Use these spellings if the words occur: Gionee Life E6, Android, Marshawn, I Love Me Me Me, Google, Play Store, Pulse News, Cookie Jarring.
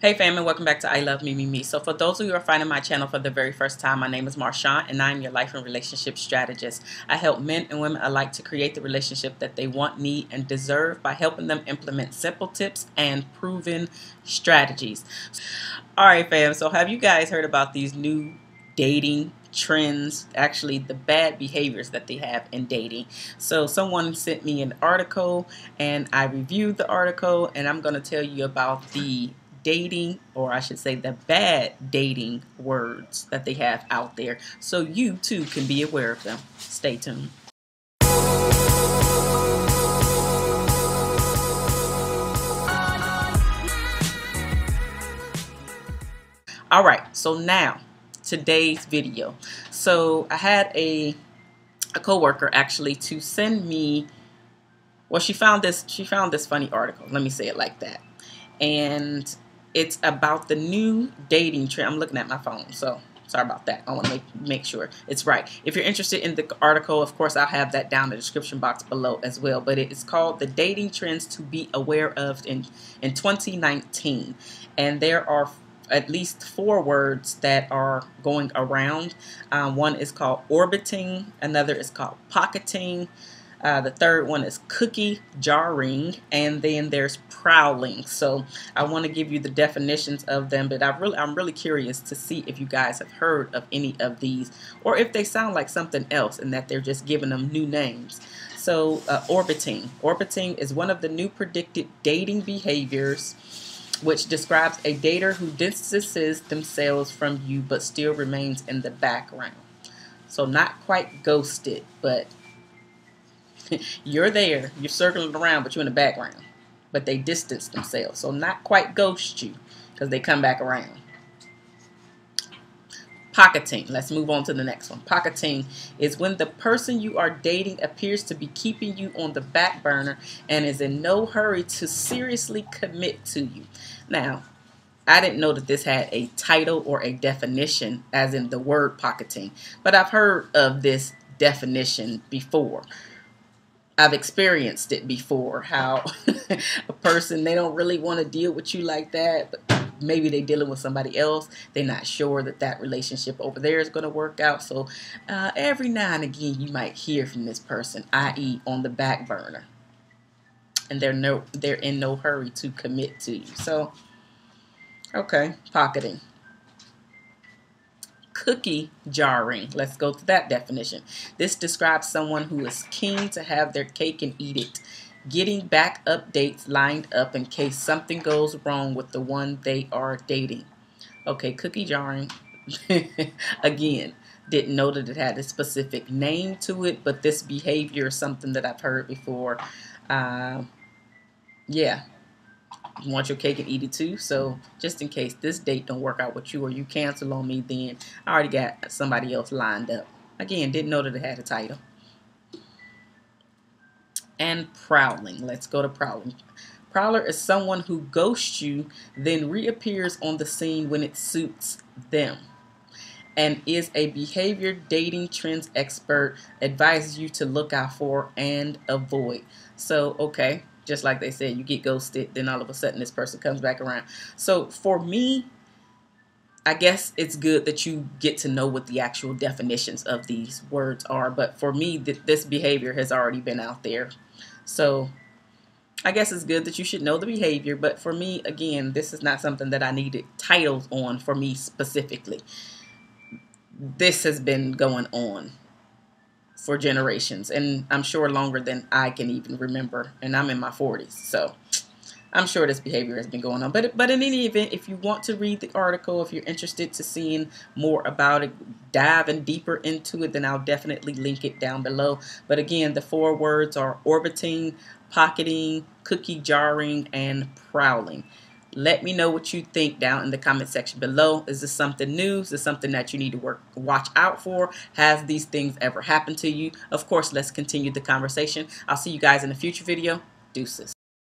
Hey fam, and welcome back to I Love Me Me Me. So for those of you who are finding my channel for the very first time, my name is Marshawn and I'm your life and relationship strategist. I help men and women alike to create the relationship that they want, need, and deserve by helping them implement simple tips and proven strategies. Alright fam, so have you guys heard about these new dating trends, actually the bad behaviors that they have in dating? So someone sent me an article and I reviewed the article, and I'm going to tell you about the dating, or I should say the bad dating words that they have out there, so you too can be aware of them. Stay tuned. All right, so now today's video. So I had a coworker actually to send me, well, she found this funny article, let me say it like that, and it's about the new dating trend. I'm looking at my phone, so sorry about that. I want to make sure it's right. If you're interested in the article, of course, I'll have that down in the description box below as well. But it's called The Dating Trends to Be Aware of in 2019. And there are at least 4 words that are going around. One is called orbiting. Another is called pocketing. The third one is cookie jarring, and then there's prowling. So I want to give you the definitions of them, but I'm really curious to see if you guys have heard of any of these, or if they sound like something else and that they're just giving them new names. So orbiting. Orbiting is one of the new predicted dating behaviors, which describes a dater who distances themselves from you but still remains in the background. So not quite ghosted, but you're there, you're circling around, but you're in the background. But they distance themselves, so not quite ghost you, because they come back around. Pocketing. Let's move on to the next one. Pocketing is when the person you are dating appears to be keeping you on the back burner and is in no hurry to seriously commit to you. Now, I didn't know that this had a title or a definition, as in the word pocketing, but I've heard of this definition before. I've experienced it before, how a person, they don't really want to deal with you like that, but maybe they're dealing with somebody else. They're not sure that that relationship over there is going to work out. So every now and again, you might hear from this person, i.e. on the back burner. And they're in no hurry to commit to you. So, okay, pocketing. Cookie jarring. Let's go to that definition. This describes someone who is keen to have their cake and eat it, getting backup dates lined up in case something goes wrong with the one they are dating. Okay, cookie jarring. Again, didn't know that it had a specific name to it, but this behavior is something that I've heard before. Yeah. You want your cake and eat it too, so just in case this date don't work out with you or you cancel on me, then I already got somebody else lined up. Again, didn't know that it had a title. And prowling. Let's go to prowling. Prowler is someone who ghosts you, then reappears on the scene when it suits them, and is a behavior dating trends expert advises you to look out for and avoid. So, okay. Just like they said, you get ghosted, then all of a sudden this person comes back around. So for me, I guess it's good that you get to know what the actual definitions of these words are. But for me, this behavior has already been out there. So I guess it's good that you should know the behavior. But for me, again, this is not something that I needed titles on for me specifically. This has been going on for generations, and I'm sure longer than I can even remember, and I'm in my 40s, so I'm sure this behavior has been going on. But in any event, if you want to read the article, if you're interested to seeing more about it, diving deeper into it, then I'll definitely link it down below. But again, the 4 words are orbiting, pocketing, cookie jarring, and prowling. Let me know what you think down in the comment section below. Is this something new? Is this something that you need to watch out for? Has these things ever happened to you? Of course, let's continue the conversation. I'll see you guys in a future video. Deuces.